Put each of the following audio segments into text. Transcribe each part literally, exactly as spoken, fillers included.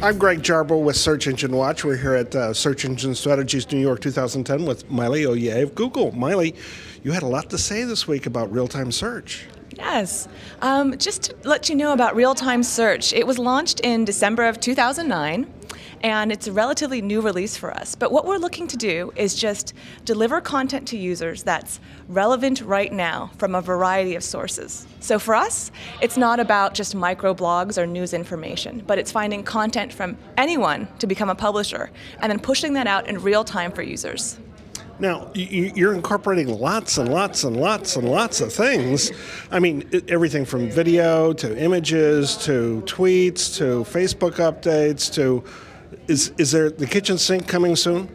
I'm Greg Jarboe with Search Engine Watch. We're here at uh, Search Engine Strategies New York twenty ten with Maile Ohye of Google. Maile, you had a lot to say this week about real-time search. Yes. Um, just to let you know about real-time search, it was launched in December of two thousand nine. And it's a relatively new release for us. But what we're looking to do is just deliver content to users that's relevant right now from a variety of sources. So for us, it's not about just microblogs or news information, but it's finding content from anyone to become a publisher and then pushing that out in real time for users. Now, you're incorporating lots and lots and lots and lots of things. I mean, everything from video to images to tweets to Facebook updates to... Is, is there the kitchen sink coming soon?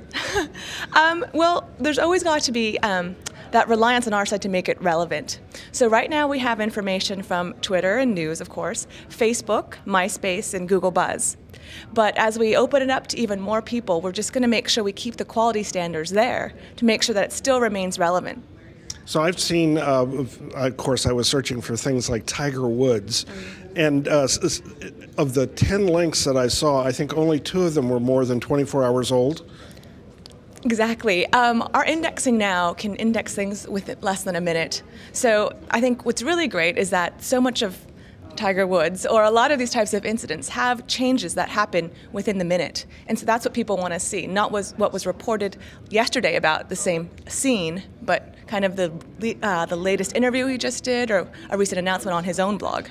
um, well, there's always got to be um, that reliance on our side to make it relevant. So right now we have information from Twitter and news, of course, Facebook, MySpace, and Google Buzz. But as we open it up to even more people, we're just going to make sure we keep the quality standards there to make sure that it still remains relevant. So I've seen, uh, of course, I was searching for things like Tiger Woods, and uh, of the ten links that I saw, I think only two of them were more than twenty-four hours old. Exactly. Um, our indexing now can index things with less than a minute. So I think what's really great is that so much of Tiger Woods or a lot of these types of incidents have changes that happen within the minute. And so that's what people want to see, not was what was reported yesterday about the same scene, but kind of the, uh, the latest interview he just did or a recent announcement on his own blog.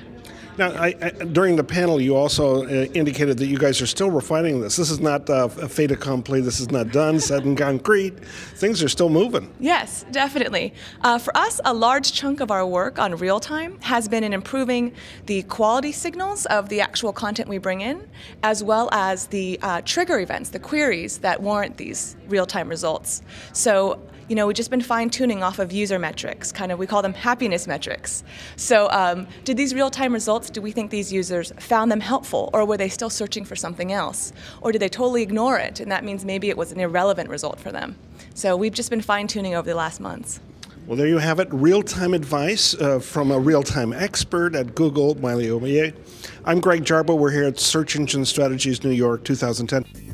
Now, I, I, during the panel, you also uh, indicated that you guys are still refining this. This is not uh, a fait accompli. This is not done, set in concrete. Things are still moving. Yes, definitely. Uh, for us, a large chunk of our work on real time has been in improving the quality signals of the actual content we bring in, as well as the uh, trigger events, the queries that warrant these real time results. So, you know, we've just been fine tuning off of user metrics, kind of, we call them happiness metrics. So um, did these real time results, do we think these users found them helpful, or were they still searching for something else? Or did they totally ignore it, and that means maybe it was an irrelevant result for them? So we've just been fine-tuning over the last months. Well, there you have it, real-time advice uh, from a real-time expert at Google, Maile Ohye. I'm Greg Jarboe. We're here at Search Engine Strategies New York twenty ten.